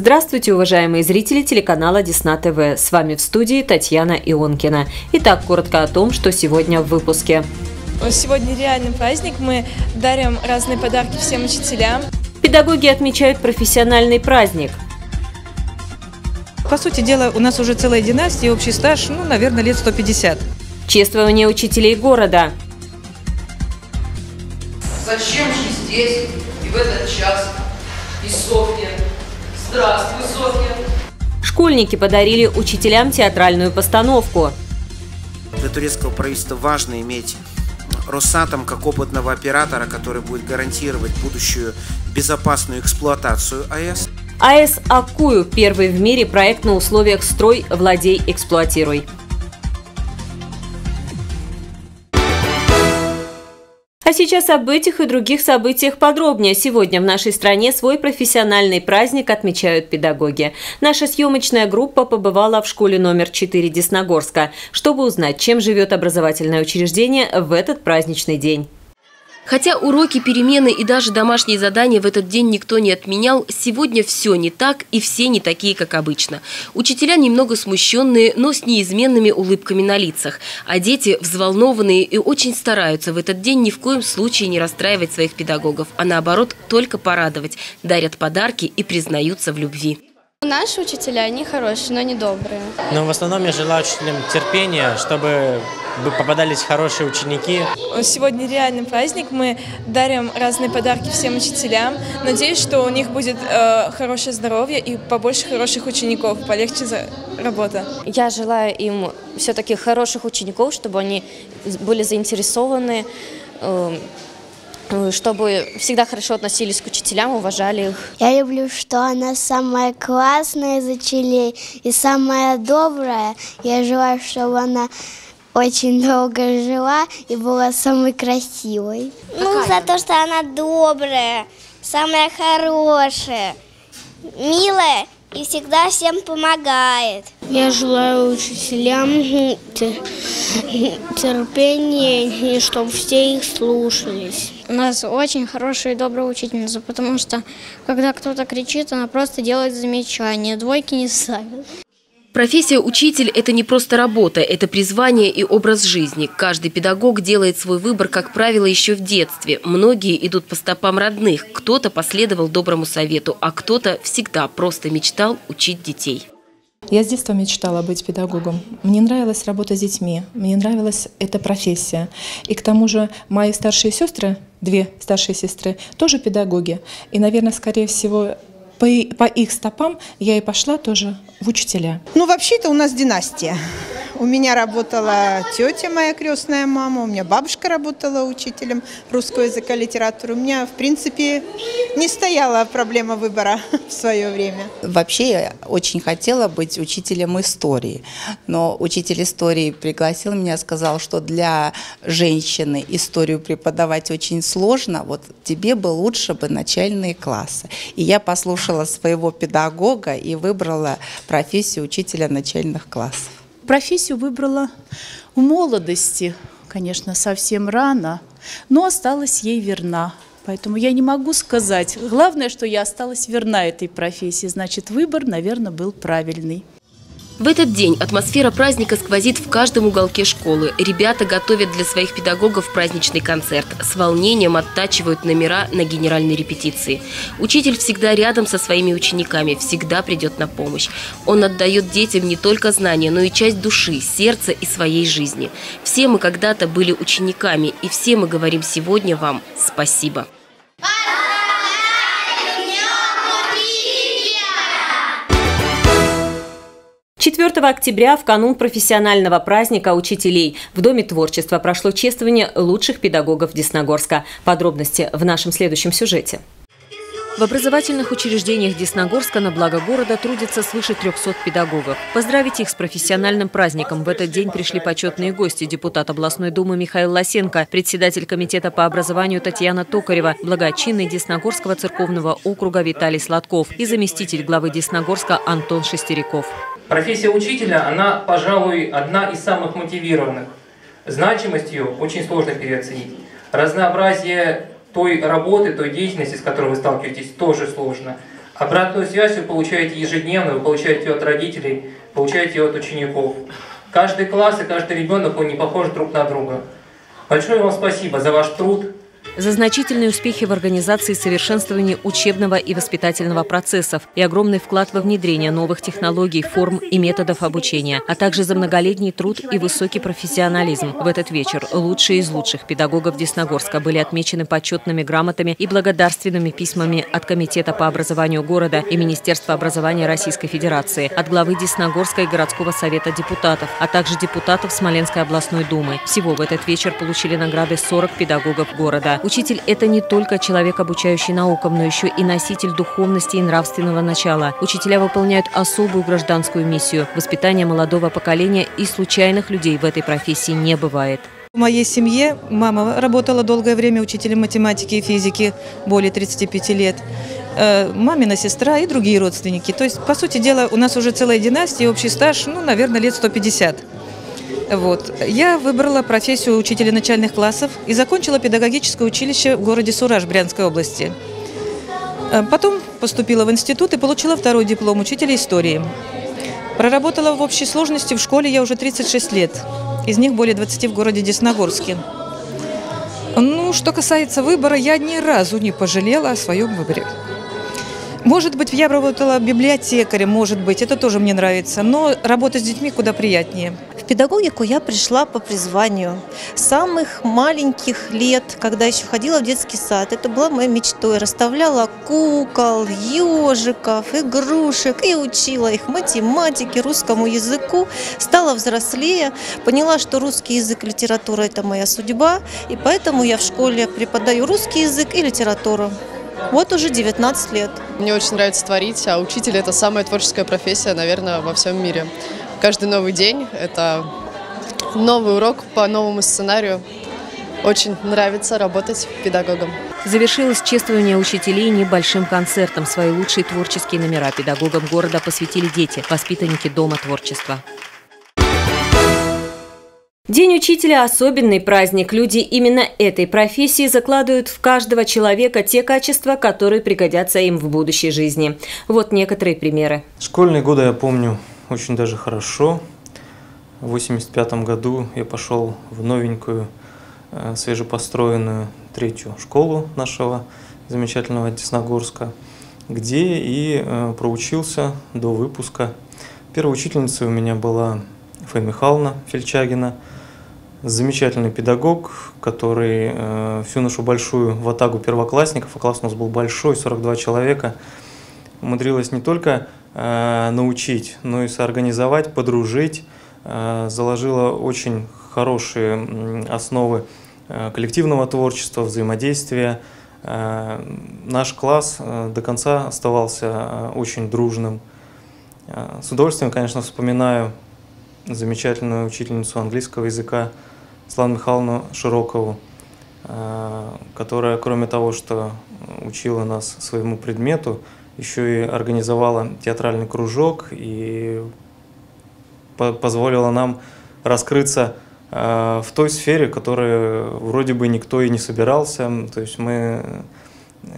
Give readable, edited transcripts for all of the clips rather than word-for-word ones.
Здравствуйте, уважаемые зрители телеканала Десна-ТВ. С вами в студии Татьяна Ионкина. Итак, коротко о том, что сегодня в выпуске. Сегодня реальный праздник. Мы дарим разные подарки всем учителям. Педагоги отмечают профессиональный праздник. По сути дела, у нас уже целая династия, общий стаж, наверное, лет 150. Чествование учителей города. Зачем же здесь и в этот час? И Софья. Здравствуй, Софья. Школьники подарили учителям театральную постановку. Для турецкого правительства важно иметь Росатом как опытного оператора, который будет гарантировать будущую безопасную эксплуатацию АЭС. АЭС Аккую – первый в мире проект на условиях «Строй, владей, эксплуатируй». А сейчас об этих и других событиях подробнее. Сегодня в нашей стране свой профессиональный праздник отмечают педагоги. Наша съемочная группа побывала в школе номер 4 Десногорска, чтобы узнать, чем живет образовательное учреждение в этот праздничный день. Хотя уроки, перемены и даже домашние задания в этот день никто не отменял, сегодня все не так и все не такие, как обычно. Учителя немного смущенные, но с неизменными улыбками на лицах. А дети взволнованные и очень стараются в этот день ни в коем случае не расстраивать своих педагогов, а наоборот только порадовать. Дарят подарки и признаются в любви. Наши учителя, они хорошие, но не добрые. Но в основном я желаю учителям терпения, чтобы попадались хорошие ученики. Сегодня реальный праздник, мы дарим разные подарки всем учителям. Надеюсь, что у них будет хорошее здоровье и побольше хороших учеников, полегче работа. Я желаю им все-таки хороших учеников, чтобы они были заинтересованы, чтобы всегда хорошо относились к учителям, уважали их. Я люблю, что она самая классная из учителей и самая добрая. Я желаю, чтобы она очень долго жила и была самой красивой. За то, что она добрая, самая хорошая, милая и всегда всем помогает. Я желаю учителям терпения, и чтобы все их слушались. У нас очень хорошая и добрая учительница, потому что, когда кто-то кричит, она просто делает замечания, двойки не ставит. Профессия учитель – это не просто работа, это призвание и образ жизни. Каждый педагог делает свой выбор, как правило, еще в детстве. Многие идут по стопам родных, кто-то последовал доброму совету, а кто-то всегда просто мечтал учить детей. Я с детства мечтала быть педагогом. Мне нравилась работа с детьми, мне нравилась эта профессия. И к тому же мои старшие сестры, две старшие сестры, тоже педагоги. И, наверное, скорее всего, по их стопам я и пошла тоже в учителя. Вообще-то у нас династия. У меня работала тетя, моя крестная мама, у меня бабушка работала учителем русского языка, литературы. У меня, в принципе, не стояла проблема выбора в свое время. Вообще, я очень хотела быть учителем истории. Но учитель истории пригласил меня, сказал, что для женщины историю преподавать очень сложно. Вот тебе бы лучше бы начальные классы. И я послушала своего педагога и выбрала профессию учителя начальных классов. Профессию выбрала в молодости, конечно, совсем рано, но осталась ей верна. Поэтому я не могу сказать. Главное, что я осталась верна этой профессии, значит, выбор, наверное, был правильный. В этот день атмосфера праздника сквозит в каждом уголке школы. Ребята готовят для своих педагогов праздничный концерт. С волнением оттачивают номера на генеральной репетиции. Учитель всегда рядом со своими учениками, всегда придет на помощь. Он отдает детям не только знания, но и часть души, сердца и своей жизни. Все мы когда-то были учениками, и все мы говорим сегодня вам спасибо. Четвертого октября, в канун профессионального праздника учителей, в Доме творчества прошло чествование лучших педагогов Десногорска. Подробности в нашем следующем сюжете. В образовательных учреждениях Десногорска на благо города трудятся свыше 300 педагогов. Поздравить их с профессиональным праздником в этот день пришли почетные гости: депутат областной думы Михаил Ласенко, председатель комитета по образованию Татьяна Токарева, благочинный Десногорского церковного округа Виталий Сладков и заместитель главы Десногорска Антон Шестериков. Профессия учителя, она, пожалуй, одна из самых мотивированных. Значимость ее очень сложно переоценить. Разнообразие той работы, той деятельности, с которой вы сталкиваетесь, тоже сложно. Обратную связь вы получаете ежедневно, вы получаете ее от родителей, получаете ее от учеников. Каждый класс и каждый ребенок, он не похож друг на друга. Большое вам спасибо за ваш труд. За значительные успехи в организации совершенствования учебного и воспитательного процессов и огромный вклад во внедрение новых технологий, форм и методов обучения, а также за многолетний труд и высокий профессионализм. В этот вечер лучшие из лучших педагогов Десногорска были отмечены почетными грамотами и благодарственными письмами от Комитета по образованию города и Министерства образования Российской Федерации, от главы Десногорска и городского совета депутатов, а также депутатов Смоленской областной думы. Всего в этот вечер получили награды 40 педагогов города. Учитель – это не только человек, обучающий наукам, но еще и носитель духовности и нравственного начала. Учителя выполняют особую гражданскую миссию – воспитание молодого поколения, и случайных людей в этой профессии не бывает. В моей семье мама работала долгое время учителем математики и физики, более 35 лет. Мамина сестра и другие родственники. То есть, по сути дела, у нас уже целая династия, общий стаж, ну, наверное, лет 150. Вот. Я выбрала профессию учителя начальных классов и закончила педагогическое училище в городе Сураж Брянской области. Потом поступила в институт и получила второй диплом учителя истории. Проработала в общей сложности в школе я уже 36 лет, из них более 20 в городе Десногорске. Ну, что касается выбора, я ни разу не пожалела о своем выборе. Может быть, я работала библиотекарем, может быть, это тоже мне нравится, но работать с детьми куда приятнее. В педагогику я пришла по призванию. С самых маленьких лет, когда еще ходила в детский сад, это была моей мечтой. Расставляла кукол, ежиков, игрушек и учила их математике, русскому языку. Стала взрослее, поняла, что русский язык и литература – это моя судьба, и поэтому я в школе преподаю русский язык и литературу. Вот уже 19 лет. Мне очень нравится творить, а учитель – это самая творческая профессия, наверное, во всем мире. Каждый новый день – это новый урок по новому сценарию. Очень нравится работать педагогом. Завершилось чествование учителей небольшим концертом. Свои лучшие творческие номера педагогам города посвятили дети, воспитанники Дома творчества. День учителя – особенный праздник. Люди именно этой профессии закладывают в каждого человека те качества, которые пригодятся им в будущей жизни. Вот некоторые примеры. Школьные годы я помню очень даже хорошо. В 1985 году я пошел в новенькую, свежепостроенную третью школу нашего замечательного Десногорска, где и проучился до выпуска. Первой учительницей у меня была Фельчагина Михайловна Фельчагина. Замечательный педагог, который всю нашу большую ватагу первоклассников, а класс у нас был большой, 42 человека, умудрилась не только научить, но и соорганизовать, подружить, заложила очень хорошие основы коллективного творчества, взаимодействия. Наш класс до конца оставался очень дружным. С удовольствием, конечно, вспоминаю замечательную учительницу английского языка Славу Михайловну Широкову, которая, кроме того, что учила нас своему предмету, еще и организовала театральный кружок и позволила нам раскрыться в той сфере, которую вроде бы никто и не собирался. То есть мы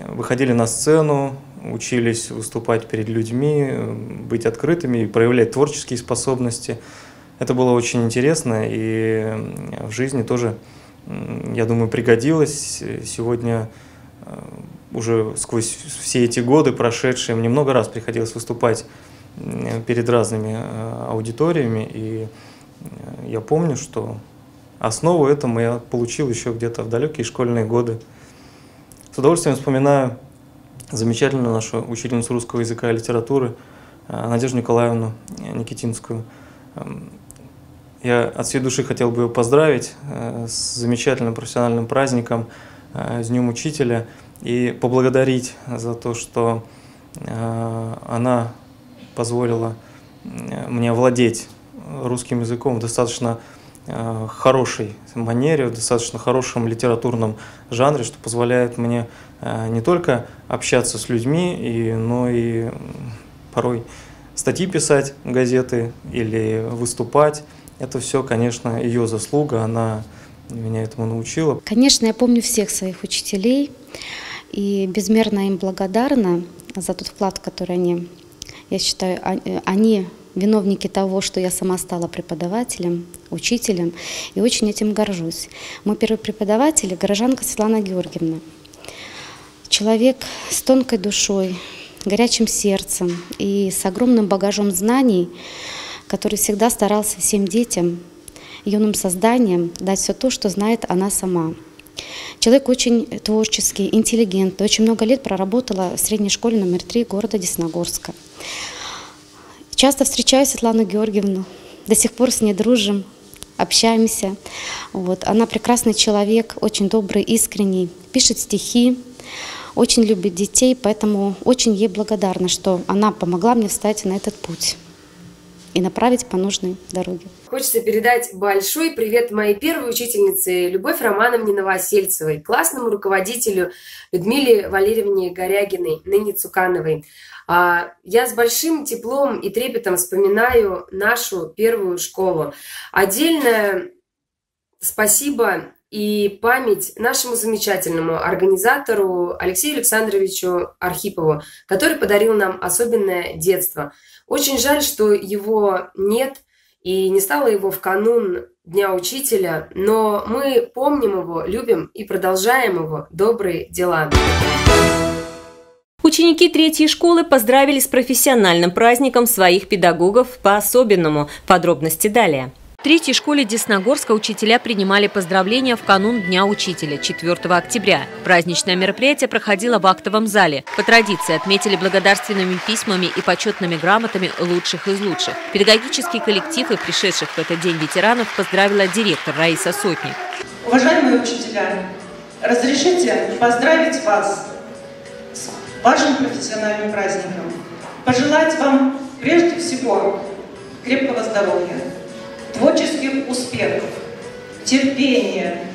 выходили на сцену, учились выступать перед людьми, быть открытыми и проявлять творческие способности. Это было очень интересно и в жизни тоже, я думаю, пригодилось. Сегодня уже сквозь все эти годы прошедшие мне много раз приходилось выступать перед разными аудиториями. И я помню, что основу этому я получил еще где-то в далекие школьные годы. С удовольствием вспоминаю замечательную нашу учительницу русского языка и литературы Надежду Николаевну Никитинскую. Я от всей души хотел бы ее поздравить с замечательным профессиональным праздником, с Днем Учителя, и поблагодарить за то, что она позволила мне овладеть русским языком в достаточно хорошей манере, в достаточно хорошем литературном жанре, что позволяет мне не только общаться с людьми, но и порой статьи писать в газеты или выступать. Это все, конечно, ее заслуга, она меня этому научила. Конечно, я помню всех своих учителей и безмерно им благодарна за тот вклад, который они, я считаю, они виновники того, что я сама стала преподавателем, учителем, и очень этим горжусь. Мой первый преподаватель – горожанка Светлана Георгиевна. Человек с тонкой душой, горячим сердцем и с огромным багажом знаний, который всегда старался всем детям, юным созданиям дать все то, что знает она сама. Человек очень творческий, интеллигентный, очень много лет проработала в средней школе номер 3 города Десногорска. Часто встречаю Светлану Георгиевну, до сих пор с ней дружим, общаемся. Вот. Она прекрасный человек, очень добрый, искренний, пишет стихи, очень любит детей, поэтому очень ей благодарна, что она помогла мне встать на этот путь и направить по нужной дороге. Хочется передать большой привет моей первой учительнице Любовь Романовне Новосельцевой, классному руководителю Людмиле Валерьевне Горягиной, ныне Цукановой. Я с большим теплом и трепетом вспоминаю нашу первую школу. Отдельное спасибо и память нашему замечательному организатору Алексею Александровичу Архипову, который подарил нам особенное детство. Очень жаль, что его нет и не стало его в канун Дня Учителя, но мы помним его, любим и продолжаем его добрые дела. Ученики третьей школы поздравили с профессиональным праздником своих педагогов по-особенному. Подробности далее. В третьей школе Десногорска учителя принимали поздравления в канун Дня Учителя 4 октября. Праздничное мероприятие проходило в актовом зале. По традиции отметили благодарственными письмами и почетными грамотами лучших из лучших. Педагогический коллектив и пришедших в этот день ветеранов поздравила директор Раиса Сотни. Уважаемые учителя, разрешите поздравить вас с вашим профессиональным праздником. Пожелать вам прежде всего крепкого здоровья, творческих успехов, терпения,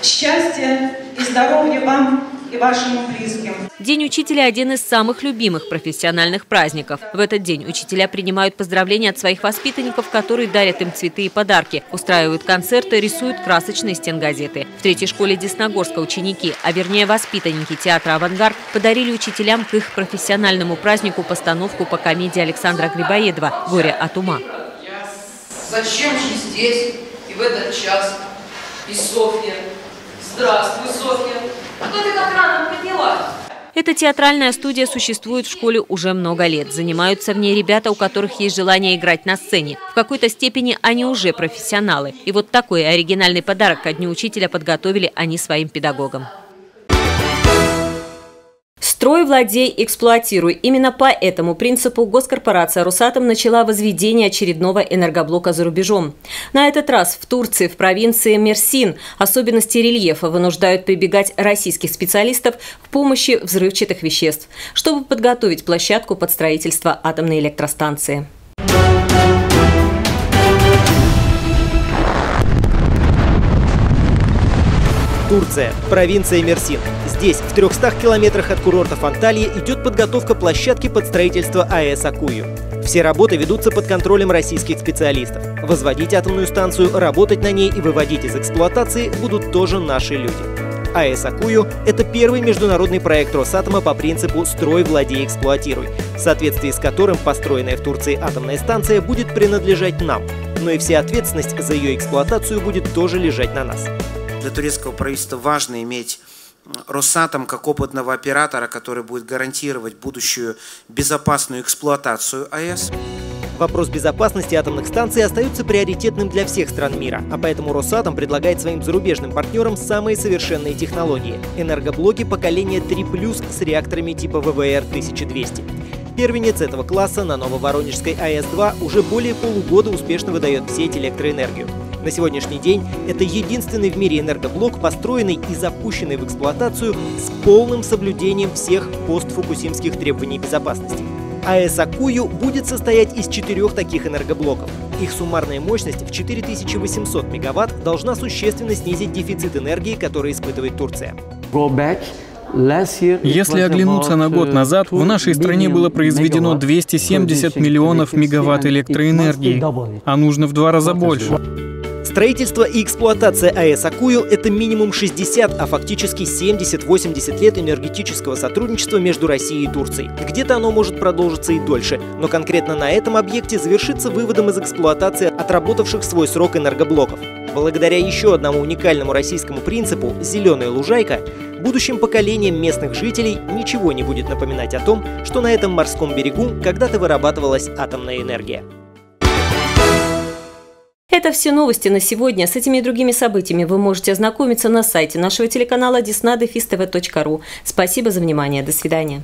счастья и здоровья вам и вашим близким. День учителя – один из самых любимых профессиональных праздников. В этот день учителя принимают поздравления от своих воспитанников, которые дарят им цветы и подарки, устраивают концерты, рисуют красочные стенгазеты. В третьей школе Десногорска ученики, а вернее воспитанники театра «Авангард», подарили учителям к их профессиональному празднику постановку по комедии Александра Грибоедова «Горе от ума». Зачем же здесь и в этот час? И Софья. Здравствуй, Софья. Кто ты так рано поднялась? Эта театральная студия существует в школе уже много лет. Занимаются в ней ребята, у которых есть желание играть на сцене. В какой-то степени они уже профессионалы. И вот такой оригинальный подарок ко Дню Учителя подготовили они своим педагогам. «Строй, владей, эксплуатируй». Именно по этому принципу госкорпорация «Росатом» начала возведение очередного энергоблока за рубежом. На этот раз в Турции, в провинции Мерсин, особенности рельефа вынуждают прибегать российских специалистов к помощи взрывчатых веществ, чтобы подготовить площадку под строительство атомной электростанции. Турция, провинция Мерсин. Здесь, в 300 километрах от курортов Анталии, идет подготовка площадки под строительство АЭС Аккую. Все работы ведутся под контролем российских специалистов. Возводить атомную станцию, работать на ней и выводить из эксплуатации будут тоже наши люди. АЭС Аккую – это первый международный проект Росатома по принципу «строй, владей, эксплуатируй», в соответствии с которым построенная в Турции атомная станция будет принадлежать нам, но и вся ответственность за ее эксплуатацию будет тоже лежать на нас. Для турецкого правительства важно иметь Росатом как опытного оператора, который будет гарантировать будущую безопасную эксплуатацию АЭС. Вопрос безопасности атомных станций остается приоритетным для всех стран мира, а поэтому Росатом предлагает своим зарубежным партнерам самые совершенные технологии – энергоблоки поколения 3+, с реакторами типа ВВР-1200. Первенец этого класса на Нововоронежской АЭС-2 уже более полугода успешно выдает в сеть электроэнергию. На сегодняшний день это единственный в мире энергоблок, построенный и запущенный в эксплуатацию с полным соблюдением всех постфукусимских требований безопасности. АЭС Аккую будет состоять из 4 таких энергоблоков. Их суммарная мощность в 4800 мегаватт должна существенно снизить дефицит энергии, который испытывает Турция. Если оглянуться на год назад, в нашей стране было произведено 270 миллионов мегаватт электроэнергии, а нужно в 2 раза больше. Строительство и эксплуатация АЭС Аккую – это минимум 60, а фактически 70-80 лет энергетического сотрудничества между Россией и Турцией. Где-то оно может продолжиться и дольше, но конкретно на этом объекте завершится выводом из эксплуатации отработавших свой срок энергоблоков. Благодаря еще одному уникальному российскому принципу «зеленая лужайка» будущим поколениям местных жителей ничего не будет напоминать о том, что на этом морском берегу когда-то вырабатывалась атомная энергия. Это все новости на сегодня. С этими и другими событиями вы можете ознакомиться на сайте нашего телеканала desna-tv.ru. Спасибо за внимание. До свидания.